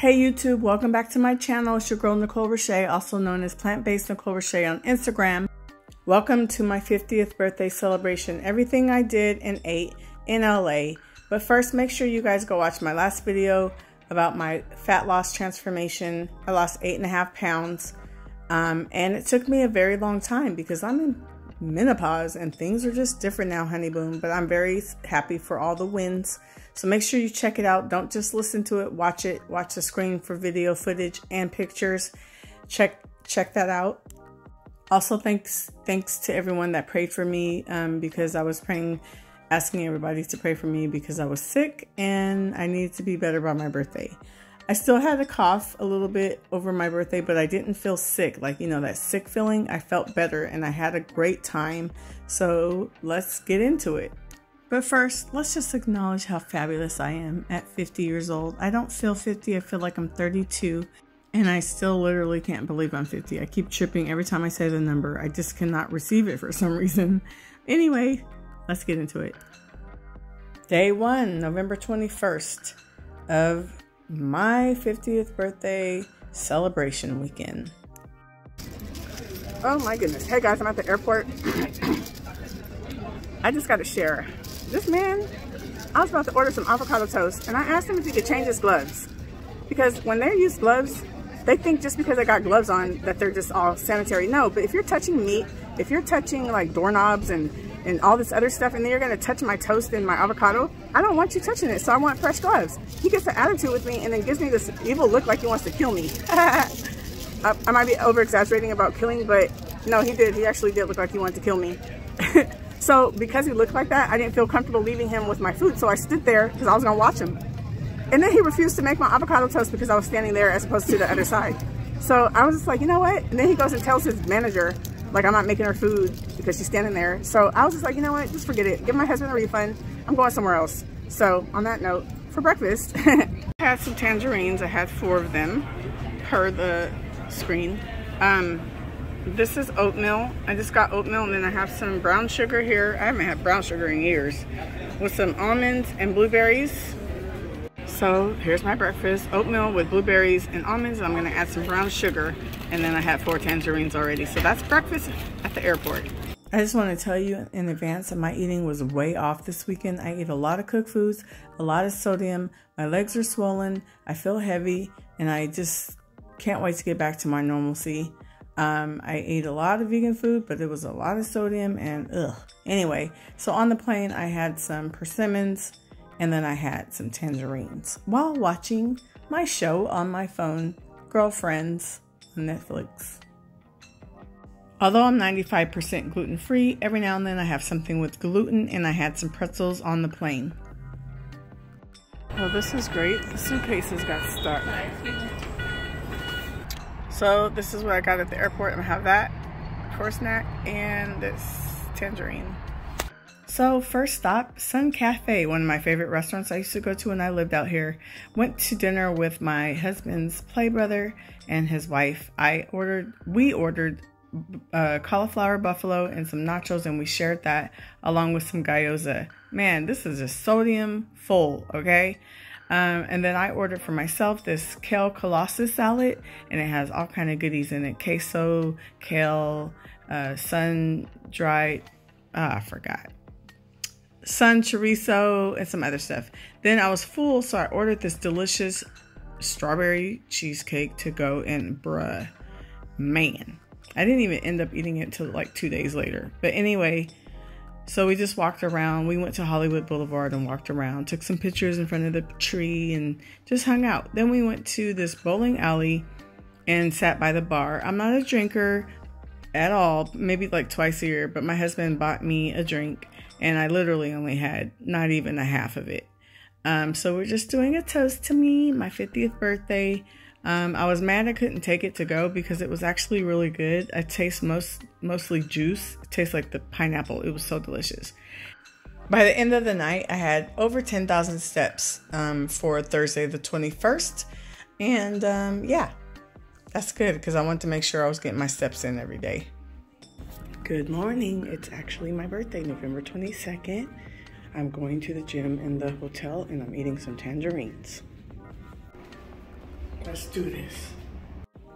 Hey YouTube, welcome back to my channel. It's your girl Nicole Roche, also known as Plant Based Nicole Roche on Instagram. Welcome to my 50th birthday celebration, everything I did and ate in LA. But first, make sure you guys go watch my last video about my fat loss transformation. I lost 8.5 pounds and it took me a very long time because I'm in menopause and things are just different now, honey boom, but I'm very happy for all the wins. So make sure you check it out. Don't just listen to it. Watch the screen for video footage and pictures. Check that out. Also, thanks to everyone that prayed for me because I was praying, asking everybody to pray for me because I was sick and I needed to be better by my birthday. I still had a cough a little bit over my birthday, but I didn't feel sick. Like, you know, that sick feeling. I felt better and I had a great time. So let's get into it. But first, let's just acknowledge how fabulous I am at 50 years old. I don't feel 50, I feel like I'm 32, and I still literally can't believe I'm 50. I keep tripping every time I say the number. I just cannot receive it for some reason. Anyway, let's get into it. Day one, November 21st of my 50th birthday celebration weekend. Oh my goodness. Hey guys, I'm at the airport. I just got to share. This man, I was about to order some avocado toast and I asked him if he could change his gloves, because when they use gloves, they think just because they got gloves on that they're just all sanitary. No, but if you're touching meat, if you're touching like doorknobs and all this other stuff, and then you're gonna touch my toast and my avocado, I don't want you touching it, so I want fresh gloves. He gets an attitude with me and then gives me this evil look like he wants to kill me. I might be over exaggerating about killing, but no, he did. He actually did look like he wanted to kill me. So because he looked like that, I didn't feel comfortable leaving him with my food. So I stood there because I was going to watch him. And then he refused to make my avocado toast because I was standing there as opposed to the other side. So I was just like, you know what? And then he goes and tells his manager, like, I'm not making her food because she's standing there. So I was just like, you know what? Just forget it. Give my husband a refund. I'm going somewhere else. So on that note, for breakfast, I had some tangerines. I had 4 of them per the screen. This is oatmeal. I just got oatmeal, and then I have some brown sugar here. I haven't had brown sugar in years. With some almonds and blueberries. So here's my breakfast. Oatmeal with blueberries and almonds. I'm gonna add some brown sugar, and then I had 4 tangerines already. So that's breakfast at the airport. I just want to tell you in advance that my eating was way off this weekend. I ate a lot of cooked foods, a lot of sodium. My legs are swollen. I feel heavy, and I just can't wait to get back to my normalcy. I ate a lot of vegan food, but it was a lot of sodium and ugh. Anyway, so on the plane, I had some persimmons and then I had some tangerines while watching my show on my phone, Girlfriends on Netflix. Although I'm 95% gluten-free, every now and then I have something with gluten, and I had some pretzels on the plane. Oh, this is great. The suitcases got stuck. So this is what I got at the airport. I'm gonna have that for a snack and this tangerine. So first stop, Sun Cafe, one of my favorite restaurants I used to go to when I lived out here. Went to dinner with my husband's play brother and his wife. We ordered cauliflower buffalo and some nachos, and we shared that along with some gyoza. Man, this is a sodium full, okay? And then I ordered for myself this kale colossus salad, and it has all kind of goodies in it. Queso, kale, sun-dried, I forgot. Sun chorizo and some other stuff. Then I was full, so I ordered this delicious strawberry cheesecake to go, and bruh, man. I didn't even end up eating it till like 2 days later. But anyway, so we just walked around. We went to Hollywood Boulevard and walked around, took some pictures in front of the tree and just hung out. Then we went to this bowling alley and sat by the bar. I'm not a drinker at all, maybe like twice a year, but my husband bought me a drink and I literally only had not even a half of it. So we're just doing a toast to me, my 50th birthday. I was mad I couldn't take it to go because it was actually really good. I taste mostly juice. It tastes like the pineapple. It was so delicious. By the end of the night, I had over 10,000 steps for Thursday the 21st. And yeah, that's good because I wanted to make sure I was getting my steps in every day. Good morning. It's actually my birthday, November 22nd. I'm going to the gym in the hotel and I'm eating some tangerines. Let's do this.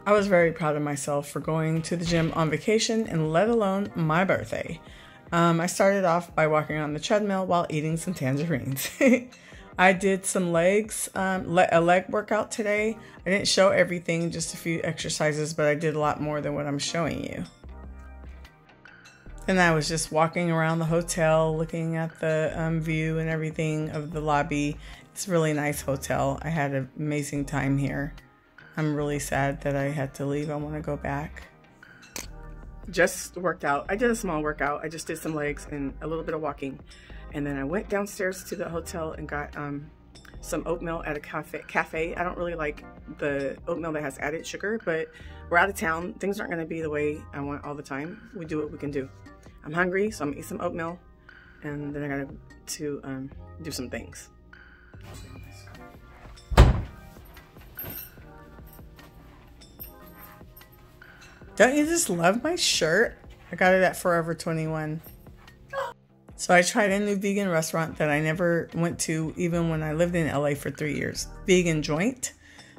I was very proud of myself for going to the gym on vacation and let alone my birthday. I started off by walking on the treadmill while eating some tangerines. I did some legs, a leg workout today. I didn't show everything, just a few exercises, but I did a lot more than what I'm showing you. And I was just walking around the hotel, looking at the view and everything of the lobby. It's a really nice hotel. I had an amazing time here. I'm really sad that I had to leave. I want to go back. Just worked out. I did a small workout. I just did some legs and a little bit of walking. And then I went downstairs to the hotel and got some oatmeal at a cafe. I don't really like the oatmeal that has added sugar, but we're out of town. Things aren't going to be the way I want all the time. We do what we can do. I'm hungry, so I'm going to eat some oatmeal. And then I got to do some things. Don't you just love my shirt? I got it at Forever 21. So I tried a new vegan restaurant that I never went to even when I lived in LA for 3 years. Vegan Joint.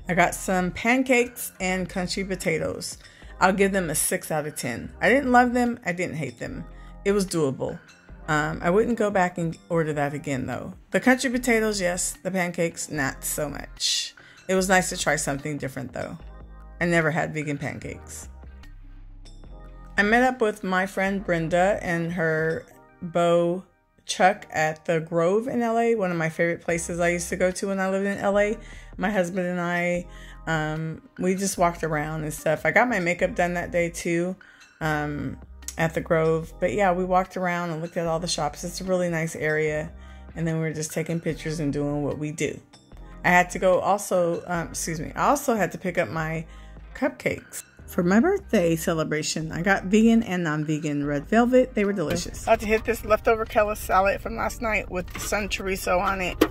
I got some pancakes and country potatoes. I'll give them a 6 out of 10. I didn't love them. I didn't hate them. It was doable. I wouldn't go back and order that again though. The country potatoes, yes. The pancakes, not so much. It was nice to try something different though. I never had vegan pancakes. I met up with my friend Brenda and her beau Chuck at the Grove in LA, one of my favorite places I used to go to when I lived in LA. My husband and I, we just walked around and stuff. I got my makeup done that day too at the Grove. But yeah, we walked around and looked at all the shops. It's a really nice area. And then we were just taking pictures and doing what we do. I had to go also, I also had to pick up my cupcakes. For my birthday celebration, I got vegan and non-vegan red velvet. They were delicious. I had to hit this leftover kale salad from last night with the sun chorizo on it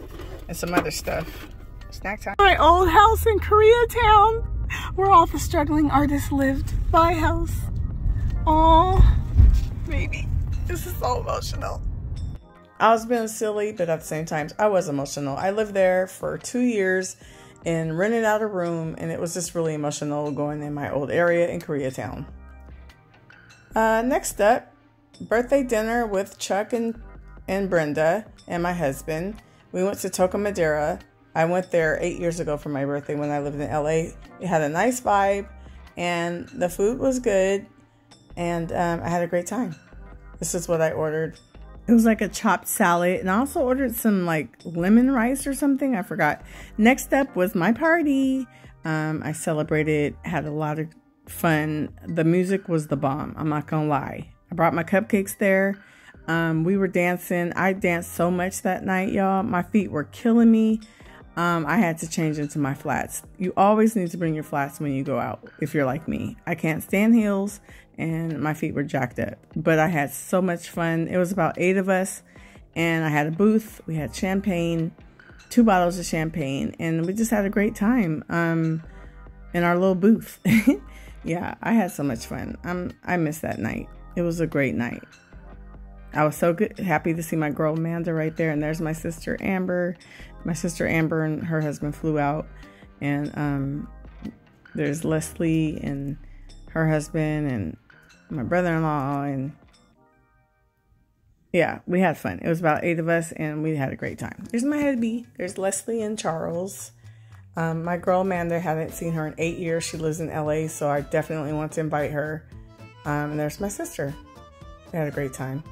and some other stuff. Snack time. My old house in Koreatown, where all the struggling artists lived. My house. Oh, baby. This is so emotional. I was being silly, but at the same time, I was emotional. I lived there for 2 years. And rented out a room, and it was just really emotional going in my old area in Koreatown. Next up, birthday dinner with Chuck and Brenda and my husband. We went to Toca Madera. I went there 8 years ago for my birthday when I lived in LA. It had a nice vibe, and the food was good, and I had a great time. This is what I ordered. It was like a chopped salad, and I also ordered some like lemon rice or something. I forgot. Next up was my party. I celebrated, had a lot of fun. The music was the bomb. I'm not gonna lie. I brought my cupcakes there. We were dancing. I danced so much that night, y'all. My feet were killing me. I had to change into my flats. You always need to bring your flats when you go out if you're like me. I can't stand heels and my feet were jacked up, but I had so much fun. It was about 8 of us and I had a booth. We had champagne, 2 bottles of champagne, and we just had a great time in our little booth. Yeah, I had so much fun. I missed that night. It was a great night. I was so happy to see my girl Amanda right there. And there's my sister Amber. My sister Amber and her husband flew out. And there's Leslie and her husband and my brother-in-law. And yeah, we had fun. It was about 8 of us and we had a great time. There's my hubby. There's Leslie and Charles. My girl Amanda, haven't seen her in 8 years. She lives in LA, so I definitely want to invite her. And there's my sister. We had a great time.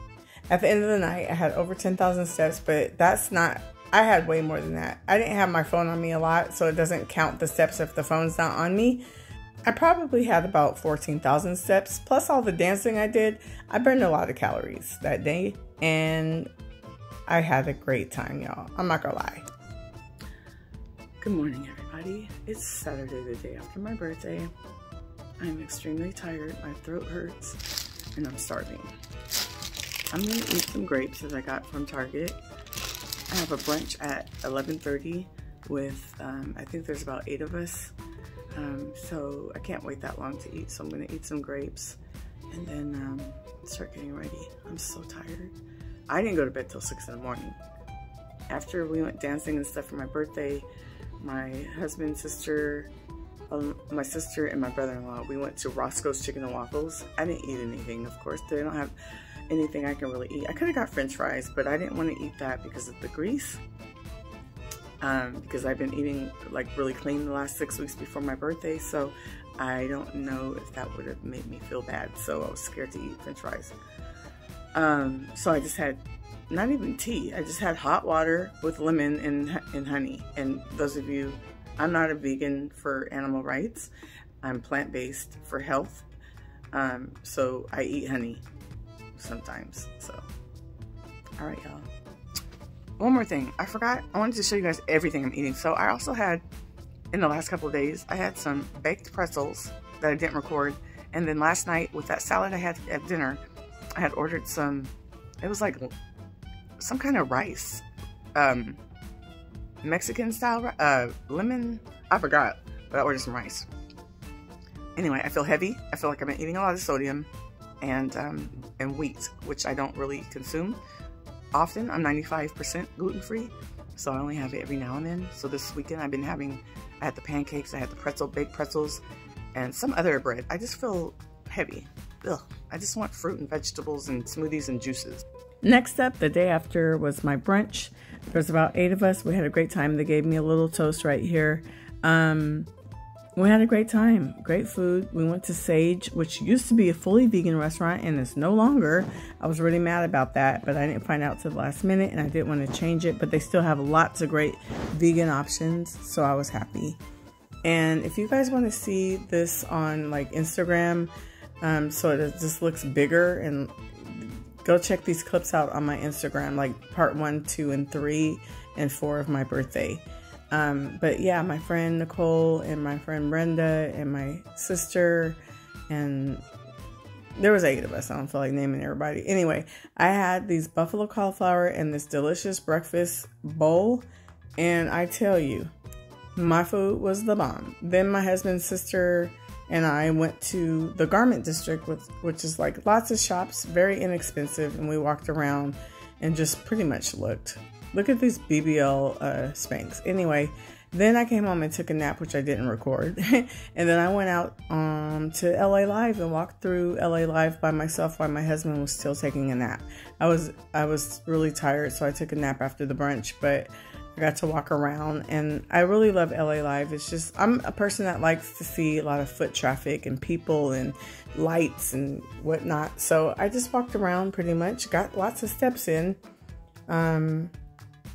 At the end of the night, I had over 10,000 steps, but that's not, I had way more than that. I didn't have my phone on me a lot, so it doesn't count the steps if the phone's not on me. I probably had about 14,000 steps, plus all the dancing I did. I burned a lot of calories that day, and I had a great time, y'all. I'm not gonna lie. Good morning, everybody. It's Saturday, the day after my birthday. I'm extremely tired, my throat hurts, and I'm starving. I'm gonna eat some grapes that I got from Target. I have a brunch at 11:30 with, I think there's about 8 of us. So I can't wait that long to eat. So I'm gonna eat some grapes and then start getting ready. I'm so tired. I didn't go to bed till 6 in the morning. After we went dancing and stuff for my birthday, my husband, sister, my sister and my brother-in-law, we went to Roscoe's Chicken and Waffles. I didn't eat anything, of course. They don't have anything I can really eat. I could have got french fries, but I didn't want to eat that because of the grease. Because I've been eating like really clean the last 6 weeks before my birthday, so I don't know if that would have made me feel bad, so I was scared to eat french fries. So I just had not even tea, I just had hot water with lemon and honey. And those of you, I'm not a vegan for animal rights, I'm plant-based for health, so I eat honey sometimes. So all right, y'all. One more thing, I forgot, I wanted to show you guys everything I'm eating. So I also had, in the last couple of days, I had some baked pretzels that I didn't record. And then last night, with that salad I had at dinner, I had ordered some, it was like some kind of rice, Mexican style, lemon, I forgot, but I ordered some rice. Anyway, I feel heavy. I feel like I've been eating a lot of sodium and wheat, which I don't really consume often. I'm 95% gluten-free, so I only have it every now and then. So this weekend I've been having, I had the pancakes, I had the baked pretzels, and some other bread. I just feel heavy. Ugh. I just want fruit and vegetables and smoothies and juices. Next up, the day after was my brunch. There's about 8 of us. We had a great time. They gave me a little toast right here. We had a great time, great food. We went to Sage, which used to be a fully vegan restaurant and it's no longer. I was really mad about that, but I didn't find out till the last minute and I didn't want to change it, but they still have lots of great vegan options, so I was happy. And if you guys want to see this on like Instagram, so it just looks bigger, and go check these clips out on my Instagram, like part 1, 2, and 3, and 4 of my birthday. But yeah, my friend Nicole and my friend Brenda and my sister, and there was 8 of us. I don't feel like naming everybody. Anyway, I had these buffalo cauliflower and this delicious breakfast bowl. And I tell you, my food was the bomb. Then my husband's sister and I went to the garment district, which is like lots of shops, very inexpensive. And we walked around and just pretty much looked. Look at these BBL Spanx. Anyway, then I came home and took a nap, which I didn't record. And then I went out to LA Live and walked through LA Live by myself while my husband was still taking a nap. I was really tired, so I took a nap after the brunch, but I got to walk around, and I really love LA Live. It's just, I'm a person that likes to see a lot of foot traffic and people and lights and whatnot. So I just walked around pretty much, got lots of steps in.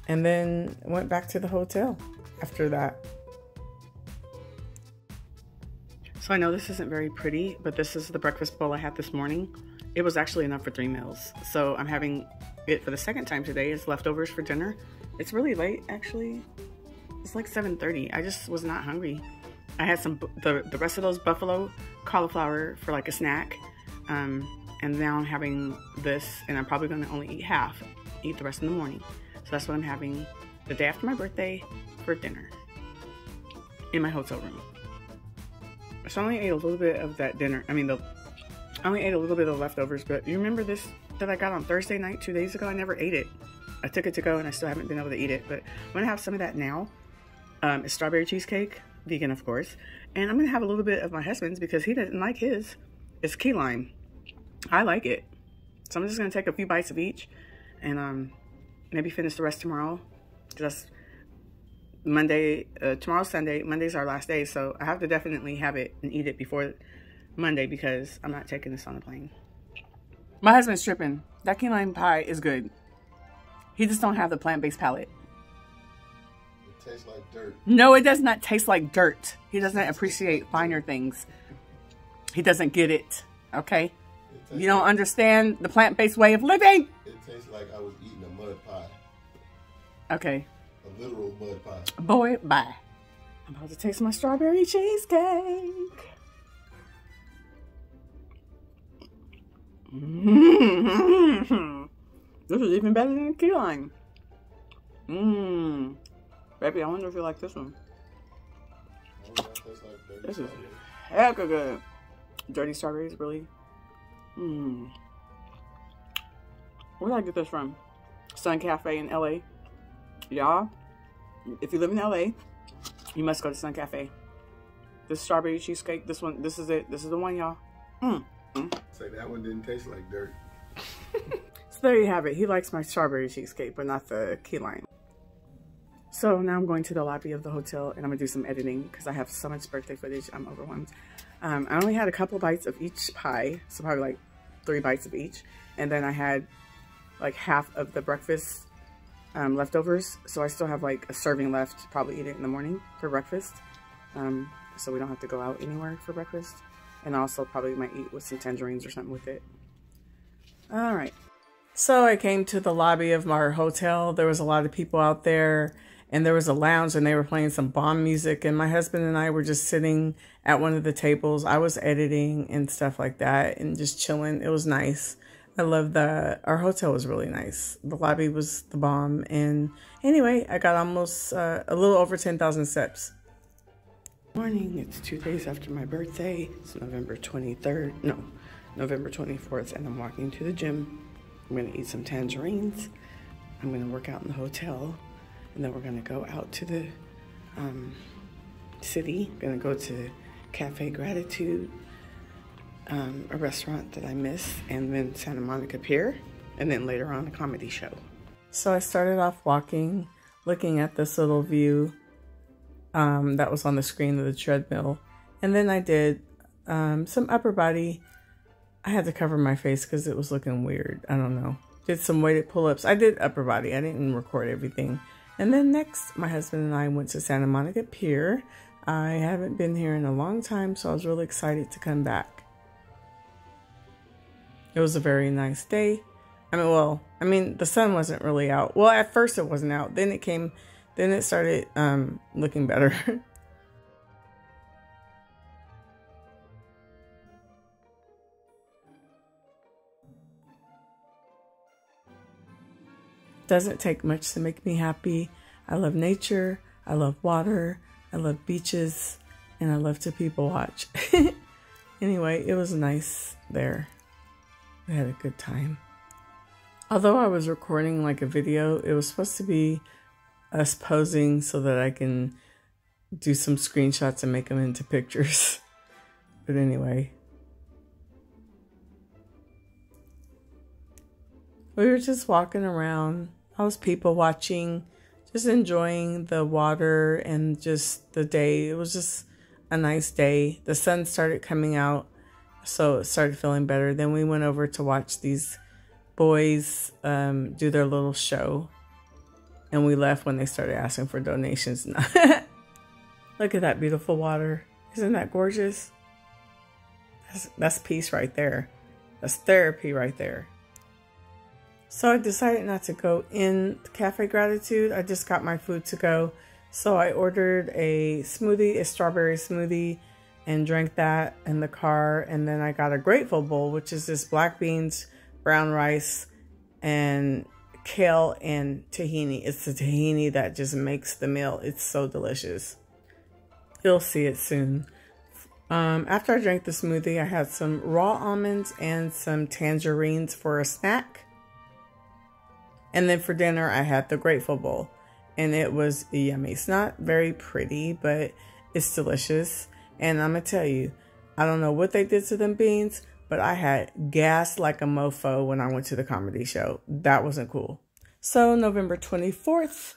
And then went back to the hotel after that. So I know this isn't very pretty, but this is the breakfast bowl I had this morning. It was actually enough for 3 meals. So I'm having it for the 2nd time today. It's leftovers for dinner. It's really late, actually. It's like 7:30. I just was not hungry. I had some the rest of those buffalo cauliflower for like a snack. And now I'm having this, and I'm probably gonna only eat half, eat the rest in the morning. So that's what I'm having the day after my birthday for dinner in my hotel room. So I only ate a little bit of that dinner. I only ate a little bit of the leftovers, but you remember this that I got on Thursday night 2 days ago? I never ate it. I took it to go and I still haven't been able to eat it, but I'm gonna have some of that now. It's strawberry cheesecake, vegan of course. And I'm gonna have a little bit of my husband's because he doesn't like his. It's key lime. I like it. So I'm just gonna take a few bites of each and maybe finish the rest tomorrow. Just Monday, tomorrow's Sunday. Monday's our last day, so I have to definitely have it and eat it before Monday because I'm not taking this on the plane. My husband's tripping. That key lime pie is good. He just don't have the plant-based palate. It tastes like dirt. No, it does not taste like dirt. He doesn't appreciate finer things. He doesn't get it, okay? You don't understand the plant-based way of living. It tastes like I was eating a mud pie. Okay. A literal mud pie. Boy, bye. I'm about to taste my strawberry cheesecake. Mm-hmm. This is even better than the key lime. Mmm. Baby, I wonder if you like this one. This is heck of good. Dirty strawberries, really. Mmm. Where did I get this from? Sun Cafe in LA. Y'all, if you live in LA, you must go to Sun Cafe. This strawberry cheesecake, this one, this is it. This is the one, y'all. Say that one didn't taste like dirt. So there you have it. He likes my strawberry cheesecake, but not the key lime. So now I'm going to the lobby of the hotel and I'm gonna do some editing because I have so much birthday footage, I'm overwhelmed. I only had a couple bites of each pie, so probably like 3 bites of each. And then I had like half of the breakfast leftovers. So I still have like a serving left, probably eat it in the morning for breakfast. So we don't have to go out anywhere for breakfast. And also probably might eat with some tangerines or something with it. All right. So I came to the lobby of my hotel. There was a lot of people out there and there was a lounge and they were playing some bomb music. And my husband and I were just sitting at one of the tables. I was editing and stuff like that and just chilling. It was nice. I love that. Our hotel was really nice. The lobby was the bomb. And anyway, I got almost a little over 10,000 steps. Morning, it's 2 days after my birthday. It's November 23rd, no, November 24th, and I'm walking to the gym. I'm gonna eat some tangerines. I'm gonna work out in the hotel, and then we're gonna go out to the city. I'm gonna go to Cafe Gratitude, a restaurant that I miss, and then Santa Monica Pier, and then later on a comedy show. So I started off walking, looking at this little view that was on the screen of the treadmill. And then I did some upper body. I had to cover my face because it was looking weird. I don't know. Did some weighted pull-ups. I did upper body. I didn't record everything. And then next, my husband and I went to Santa Monica Pier. I haven't been here in a long time, so I was really excited to come back. It was a very nice day. I mean, the sun wasn't really out. Well, at first it wasn't out. Then it came... Then it started looking better. Doesn't take much to make me happy. I love nature, I love water, I love beaches, and I love to people watch. Anyway, it was nice there. I had a good time. Although I was recording like a video, it was supposed to be us posing so that I can do some screenshots and make them into pictures. But anyway, we were just walking around. I was people watching, just enjoying the water and just the day. It was just a nice day. The sun started coming out, so it started feeling better. Then we went over to watch these boys do their little show. And we left when they started asking for donations. Look at that beautiful water. Isn't that gorgeous? That's peace right there. That's therapy right there. So I decided not to go in Cafe Gratitude. I just got my food to go. So I ordered a smoothie, a strawberry smoothie, and drank that in the car. And then I got a grateful bowl, which is this black beans, brown rice, and kale and tahini. It's the tahini that just makes the meal. It's so delicious. You'll see it soon. After I drank the smoothie, I had some raw almonds and some tangerines for a snack. And then for dinner, I had the Grateful Bowl. And it was yummy. It's not very pretty, but it's delicious. And I'm going to tell you, I don't know what they did to them beans, but I had gas like a mofo when I went to the comedy show. That wasn't cool. So November 24th,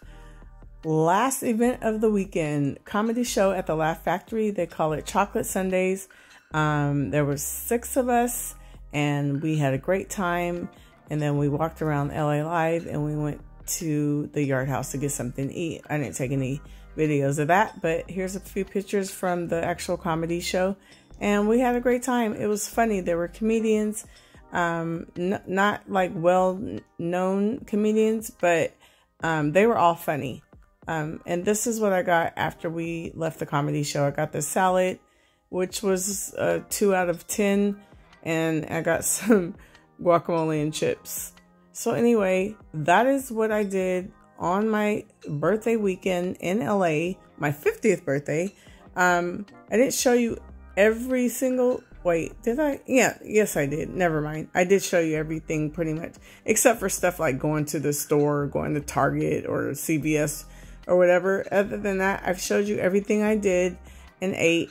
last event of the weekend, comedy show at the Laugh Factory. They call it Chocolate Sundays. There was 6 of us and we had a great time. And then we walked around LA Live and we went to the Yard House to get something to eat. I didn't take any videos of that, but here's a few pictures from the actual comedy show. And we had a great time. It was funny. There were comedians, not like well-known comedians, but they were all funny. And this is what I got after we left the comedy show. I got the salad, which was a 2 out of 10. And I got some guacamole and chips. So anyway, that is what I did on my birthday weekend in LA, my 50th birthday. I didn't show you every single, wait, did I? Yeah, yes I did. Never mind. I did show you everything pretty much, except for stuff like going to the store, going to Target or CVS or whatever. Other than that, I've showed you everything I did and ate.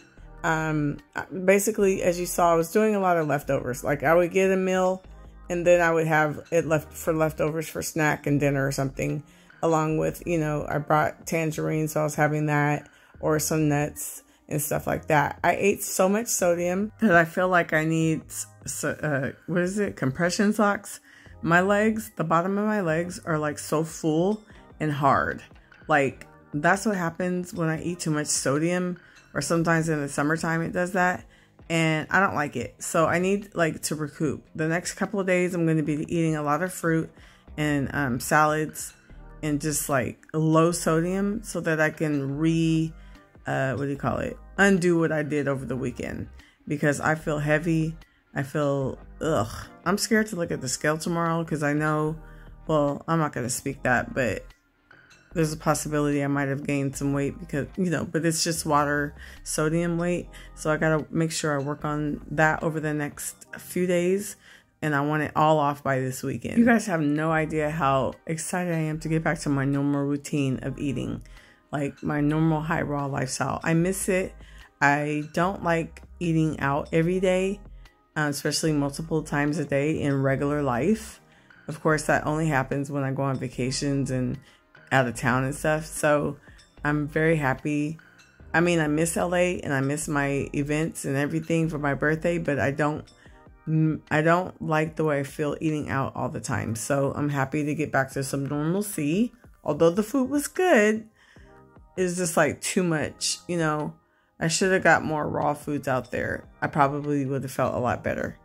Basically, as you saw, I was doing a lot of leftovers. Like, I would get a meal and then I would have it left for leftovers for snack and dinner or something, along with, you know, I brought tangerines, so I was having that, or some nuts and stuff like that. I ate so much sodium that I feel like I need, what is it? Compression socks. My legs, the bottom of my legs are like so full and hard. Like, that's what happens when I eat too much sodium, or sometimes in the summertime it does that. And I don't like it. So I need like to recoup. The next couple of days, I'm going to be eating a lot of fruit and salads and just like low sodium, so that I can undo what I did over the weekend, because I feel heavy. I feel, ugh. I'm scared to look at the scale tomorrow, because I know, well, I'm not going to speak that, but there's a possibility I might have gained some weight, because, you know, but it's just water, sodium weight. So I got to make sure I work on that over the next few days, and I want it all off by this weekend. You guys have no idea how excited I am to get back to my normal routine of eating, like my normal high raw lifestyle. I miss it. I don't like eating out every day, especially multiple times a day in regular life. Of course, that only happens when I go on vacations and out of town and stuff. So I'm very happy. I mean, I miss LA and I miss my events and everything for my birthday, but I don't like the way I feel eating out all the time. So I'm happy to get back to some normalcy. Although the food was good, it's just like too much, you know. I should have got more raw foods out there. I probably would have felt a lot better.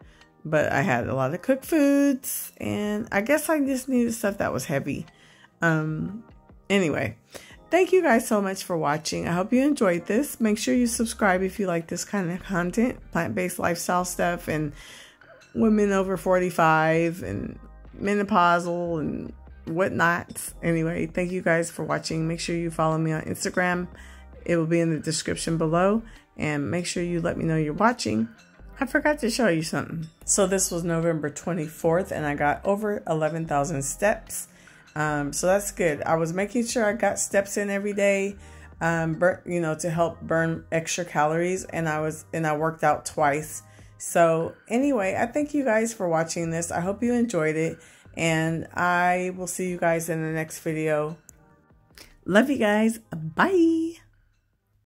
But I had a lot of cooked foods, and I guess I just needed stuff that was heavy. Anyway, thank you guys so much for watching. I hope you enjoyed this. Make sure you subscribe if you like this kind of content, plant-based lifestyle stuff, and women over 45 and menopausal and whatnot. Anyway, thank you guys for watching. Make sure you follow me on Instagram. It will be in the description below, and make sure you let me know you're watching. I forgot to show you something. So this was November 24th, and I got over 11,000 steps. So that's good. I was making sure I got steps in every day, you know, to help burn extra calories, and I worked out twice. So anyway, I thank you guys for watching this. I hope you enjoyed it. And I will see you guys in the next video. Love you guys. Bye.